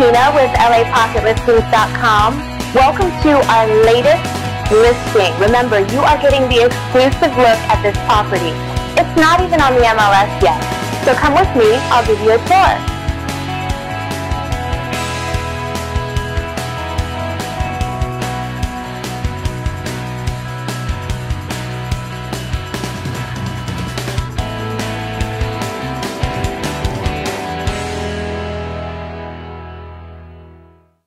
Tina with LAPocketListings.com. Welcome to our latest listing. Remember, you are getting the exclusive look at this property. It's not even on the MLS yet. So come with me, I'll give you a tour.